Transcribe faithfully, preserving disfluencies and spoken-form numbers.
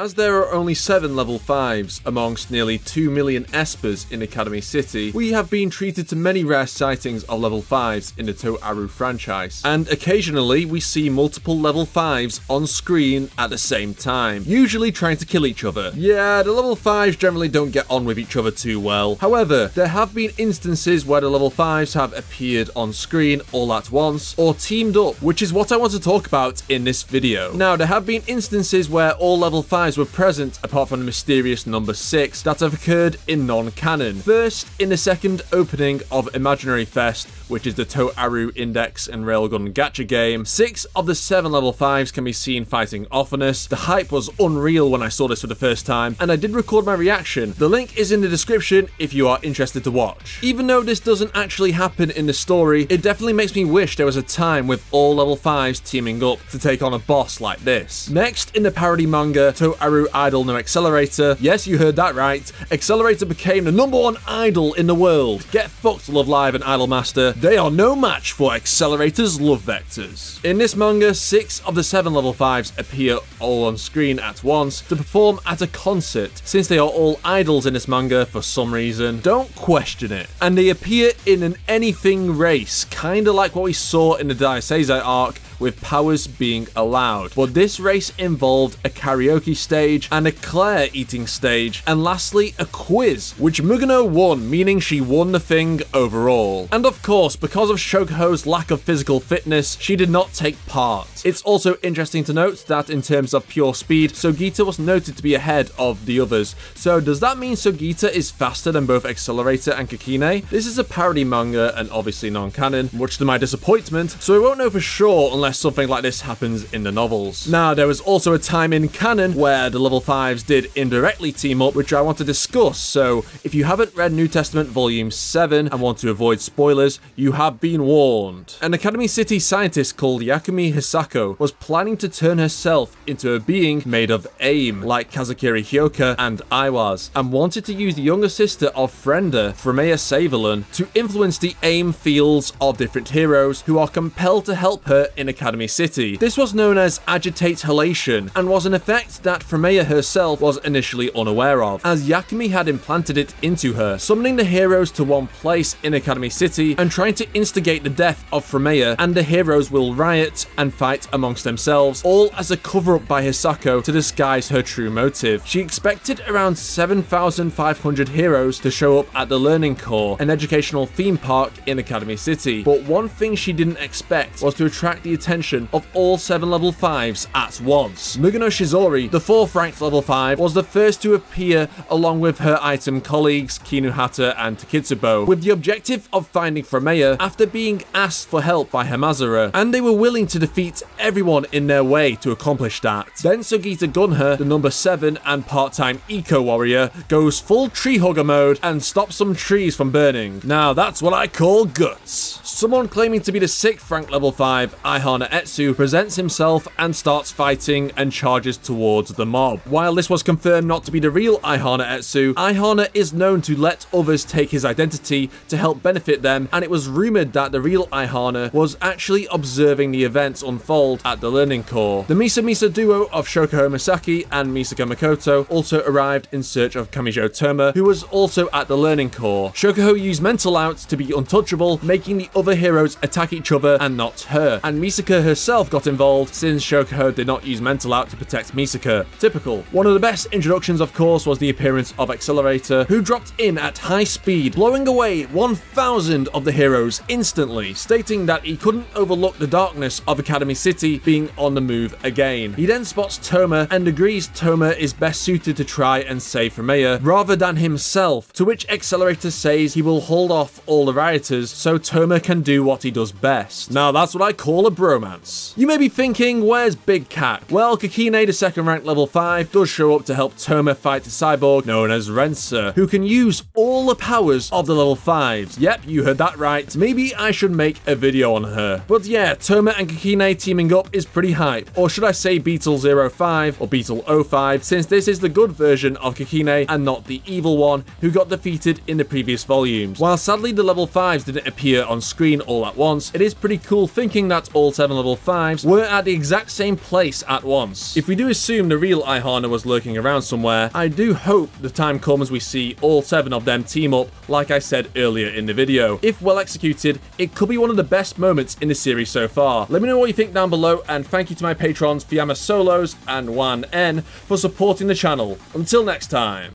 As there are only seven level fives amongst nearly two million espers in Academy City, we have been treated to many rare sightings of level fives in the Toaru franchise, and occasionally we see multiple level fives on screen at the same time, usually trying to kill each other. Yeah, the level fives generally don't get on with each other too well. However, there have been instances where the level fives have appeared on screen all at once, or teamed up, which is what I want to talk about in this video. Now, there have been instances where all level fives were present apart from the mysterious number six that have occurred in non-canon. First, in the second opening of Imaginary Fest, which is the Toaru Index and Railgun gacha game, six of the seven level fives can be seen fighting Ophanus. The hype was unreal when I saw this for the first time, and I did record my reaction. The link is in the description if you are interested to watch. Even though this doesn't actually happen in the story, it definitely makes me wish there was a time with all level fives teaming up to take on a boss like this. Next, in the parody manga, Toaru Aru Idol no Accelerator. Yes, you heard that right. Accelerator became the number one idol in the world. Get fucked, Love Live and Idolmaster. They are no match for Accelerator's love vectors. In this manga, six of the seven level fives appear all on screen at once to perform at a concert. Since they are all idols in this manga for some reason, don't question it. And they appear in an anything race, kinda like what we saw in the Dai Seisai arc, with powers being allowed. But this race involved a karaoke stage and a Claire eating stage, and lastly a quiz, which Mugino won, meaning she won the thing overall. And of course, because of Shokuhou's lack of physical fitness, she did not take part. It's also interesting to note that in terms of pure speed, Sogiita was noted to be ahead of the others. So does that mean Sogiita is faster than both Accelerator and Kakine? This is a parody manga and obviously non-canon, much to my disappointment, so I won't know for sure unless something like this happens in the novels. Now, there was also a time in canon where the level fives did indirectly team up, which I want to discuss, so if you haven't read New Testament Volume seven and want to avoid spoilers, you have been warned. An Academy City scientist called Yakumi Hisako was planning to turn herself into a being made of AIM, like Kazakiri Hyoka and Iwas, and wanted to use the younger sister of Fremea, Fremea Seivelun, to influence the AIM fields of different heroes who are compelled to help her in a Academy City. This was known as Agitate Halation, and was an effect that Fremea herself was initially unaware of, as Yakumi had implanted it into her, summoning the heroes to one place in Academy City and trying to instigate the death of Fremea, and the heroes will riot and fight amongst themselves, all as a cover-up by Hisako to disguise her true motive. She expected around seven thousand five hundred heroes to show up at the Learning Core, an educational theme park in Academy City, but one thing she didn't expect was to attract the attention of all seven level fives at once. Mugino Shizuri, the fourth ranked level five, was the first to appear along with her item colleagues Kinuhata and Takitsubo, with the objective of finding Fremea after being asked for help by Hamazara, and they were willing to defeat everyone in their way to accomplish that. Then Sogiita Gunha, the number seven and part-time eco-warrior, goes full tree-hugger mode and stops some trees from burning. Now that's what I call guts. Someone claiming to be the sixth ranked level five, Aihana Etsu, presents himself and starts fighting and charges towards the mob. While this was confirmed not to be the real Aihana Etsu, Aihana is known to let others take his identity to help benefit them, and it was rumoured that the real Aihana was actually observing the events unfold at the Learning Core. The Misa Misa duo of Shokuhou Misaki and Misaka Mikoto also arrived in search of Kamijou Touma, who was also at the Learning Core. Shokuhou used mental outs to be untouchable, making the other heroes attack each other and not her, and Misaka herself got involved since Shokuhou did not use mental out to protect Misaka. Typical. One of the best introductions, of course, was the appearance of Accelerator, who dropped in at high speed, blowing away one thousand of the heroes instantly, stating that he couldn't overlook the darkness of Academy City being on the move again. He then spots Touma and agrees Touma is best suited to try and save Fremea rather than himself, to which Accelerator says he will hold off all the rioters so Touma can do what he does best. Now that's what I call a bro. You may be thinking, where's Big Cat? Well, Kakine, the second ranked level five, does show up to help Touma fight the cyborg known as Rensa, who can use all the powers of the level fives. Yep, you heard that right. Maybe I should make a video on her. But yeah, Touma and Kakine teaming up is pretty hype. Or should I say Beetle zero five or Beetle zero five, since this is the good version of Kakine and not the evil one who got defeated in the previous volumes. While sadly the level fives didn't appear on screen all at once, it is pretty cool thinking that all level seven, level fives were at the exact same place at once. If we do assume the real Aihana was lurking around somewhere, I do hope the time comes we see all seven of them team up, like I said earlier in the video. If well executed, it could be one of the best moments in the series so far. Let me know what you think down below, and thank you to my patrons FiammaSolos and Wan N for supporting the channel. Until next time.